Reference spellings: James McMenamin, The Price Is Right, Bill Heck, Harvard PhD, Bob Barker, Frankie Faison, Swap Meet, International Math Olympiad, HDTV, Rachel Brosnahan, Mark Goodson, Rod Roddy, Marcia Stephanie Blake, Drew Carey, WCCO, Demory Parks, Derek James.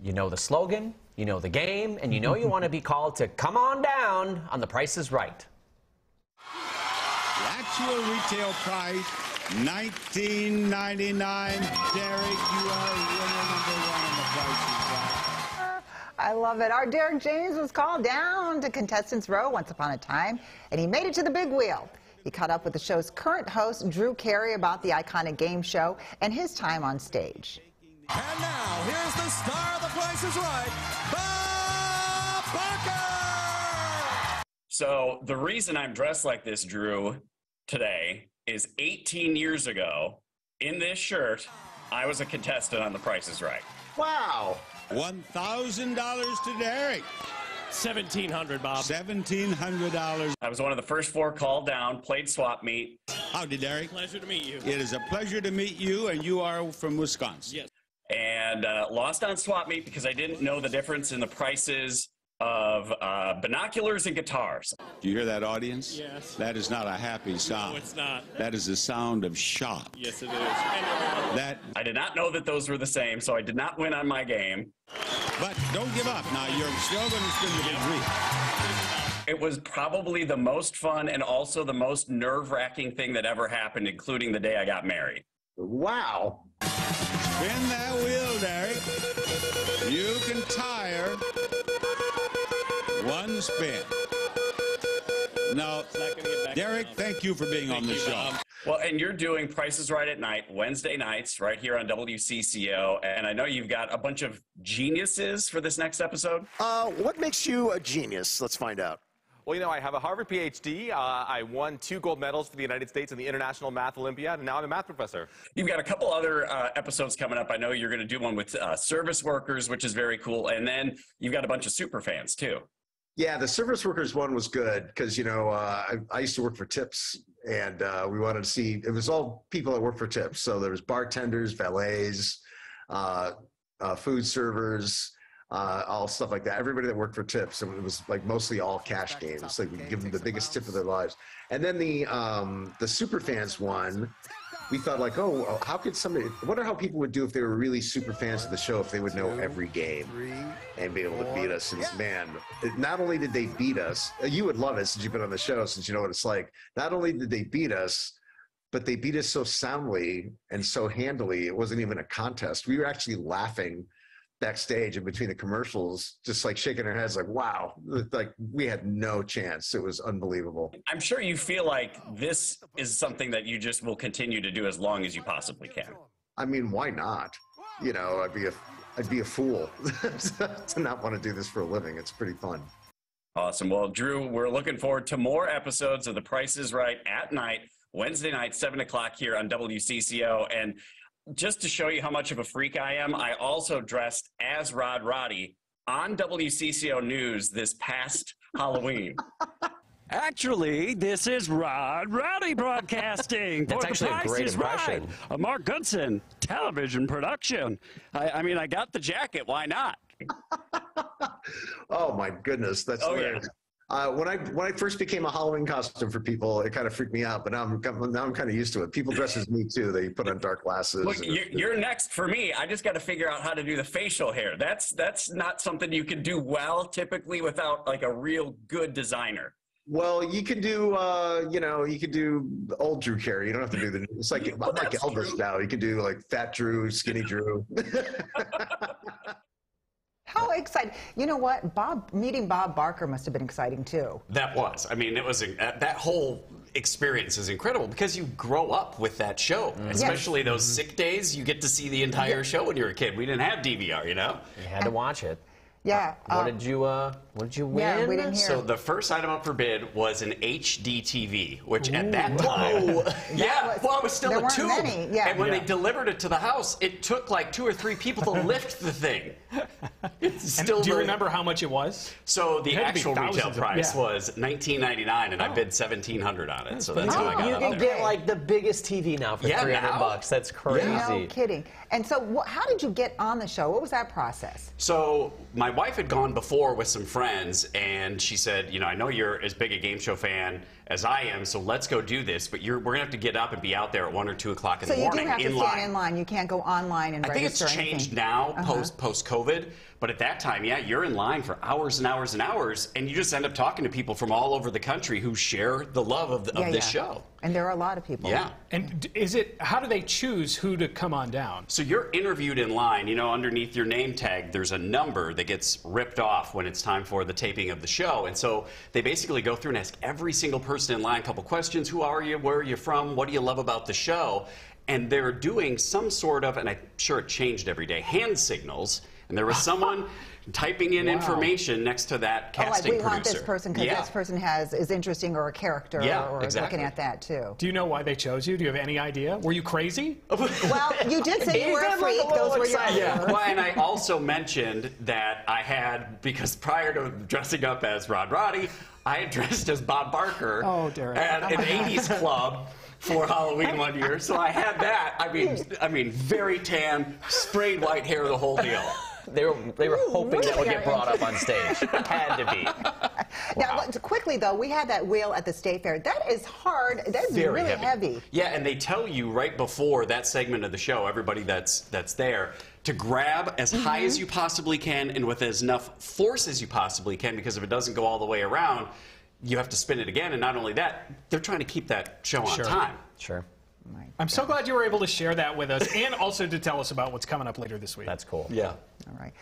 You know the slogan, you know the game, and you know you want to be called to come on down on The Price Is Right. The actual retail price, $19.99. Derek, you are winner number one on The Price Is Right. I love it. Our Derek James was called down to contestants row once upon a time, and he made it to the big wheel. He caught up with the show's current host, Drew Carey, about the iconic game show and his time on stage. And now, here's the star of The Price Is Right, Bob Barker! So, the reason I'm dressed like this, Drew, today is 18 years ago, in this shirt, I was a contestant on The Price Is Right. Wow! $1,000 to Derek. $1,700, Bob. $1,700. I was one of the first four called down, played Swap Meet. Howdy, Derek. Pleasure to meet you. It is a pleasure to meet you, and you are from Wisconsin. Yes. And lost on Swap Meet because I didn't know the difference in the prices of binoculars and guitars. Do you hear that, audience? Yes. That is not a happy sound. No, it's not. That is the sound of shock. Yes, it is. That I did not know that those were the same, so I did not win on my game. But don't give up. Now, you're still going to spin the big wheel. It was probably the most fun and also the most nerve-wracking thing that ever happened, including the day I got married. Wow. Spin that wheel, Derek. You can tire one spin. Now, Derek, thank you for being on the show. Well, and you're doing Price Is Right at Night, Wednesday nights, right here on WCCO. And I know you've got a bunch of geniuses for this next episode. What makes you a genius? Let's find out. Well, you know, I have a Harvard PhD. I won 2 gold medals for the United States in the International Math Olympiad, and now I'm a math professor. You've got a couple other episodes coming up. I know you're going to do one with service workers, which is very cool. And then you've got a bunch of super fans, too. Yeah, the service workers one was good because, you know, I used to work for tips, and we wanted to see, it was all people that work for tips. So there was bartenders, valets, food servers, all stuff like that. Everybody that worked for tips, and it was like mostly all cash games. Like we give them the biggest tip of their lives. And then the superfans one, we thought like, oh, how could somebody? I wonder how people would do if they were really super fans of the show, if they would know every game and be able to beat us. And man, not only did they beat us, you would love it since you've been on the show, since you know what it's like. Not only did they beat us, but they beat us so soundly and so handily. It wasn't even a contest. We were actually laughing backstage and between the commercials, just like shaking our heads like, wow, like we had no chance. It was unbelievable. I'm sure you feel like this is something that you just will continue to do as long as you possibly can. I mean, why not? You know, I'd be a fool to not want to do this for a living. It's pretty fun. Awesome. Well, Drew, we're looking forward to more episodes of The Price Is Right at Night, Wednesday night, 7 o'clock here on WCCO. And just to show you how much of a freak I am, I also dressed as Rod Roddy on WCCO News this past Halloween. Actually, this is Rod Roddy broadcasting. That's actually a great impression. Right. A Mark Goodson television production. I mean, I got the jacket. Why not? Oh, my goodness. That's hilarious. Yeah. When I first became a Halloween costume for people, it kind of freaked me out, but now I'm kind of used to it. People dress as me too. They put on dark glasses. Look, you're next for me. I just got to figure out how to do the facial hair. That's not something you can do well typically without like a real good designer. Well, you can do, you know, you can do old Drew Carey. You don't have to do the, it's like, well, I'm like Elvis true. Now. You can do like fat Drew, skinny Drew. How exciting. You know what? Meeting Bob Barker must have been exciting, too. That was. I mean, it was that whole experience is incredible because you grow up with that show, especially those sick days. You get to see the entire show when you were a kid. We didn't have DVR, you know? You had to watch it. Yeah. What did you win? Yeah, we didn't hear. So the first item up for bid was an HDTV, which at that time, well, it was still a tube. And when they delivered it to the house, it took like 2 or 3 people to lift the thing. still. Do you remember how much it was? So the actual retail price was $19.99, and I bid $1,700 on it. So that's how I got it. You can get like the biggest TV now for $300. That's crazy. No kidding. And so, how did you get on the show? What was that process? So my wife had gone before with some friends, and she said, "You know, I know you're as big a game show fan as I am, so let's go do this. But we're gonna have to get up and be out there at 1 or 2 o'clock in the morning in line." So you do have to stand in line. You can't go online and register. I think it's changed now, post-COVID. But at that time, yeah, you're in line for hours and hours and hours, and you just end up talking to people from all over the country who share the love of this show. And there are a lot of people. Yeah. And is it, how do they choose who to come on down? So you're interviewed in line. You know, underneath your name tag, there's a number that gets ripped off when it's time for the taping of the show. And so they basically go through and ask every single person in line a couple questions. Who are you? Where are you from? What do you love about the show? And they're doing some sort of, and I'm sure it changed every day, hand signals. And there was someone typing in information next to that casting producer. We want this person because this person is interesting, or a character, or looking at that too. Do you know why they chose you? Do you have any idea? Were you crazy? Well, you did say you were a freak. Those were your ideas. Yeah. Well, and I also mentioned that I had, because prior to dressing up as Rod Roddy, I had dressed as Bob Barker at an 80s club for Halloween one year. So I had that. I mean, very tan, sprayed white hair, the whole deal. They were hoping that would get brought up on stage. Had to be. Now, quickly, though, we had that wheel at the State Fair. That is hard. That's really heavy. Yeah, and they tell you right before that segment of the show, everybody that's there, to grab as high as you possibly can and with as enough force as you possibly can, because if it doesn't go all the way around, you have to spin it again. And not only that, they're trying to keep that show on time. Sure. I'm so glad you were able to share that with us, and also to tell us about what's coming up later this week. That's cool. Yeah. All right.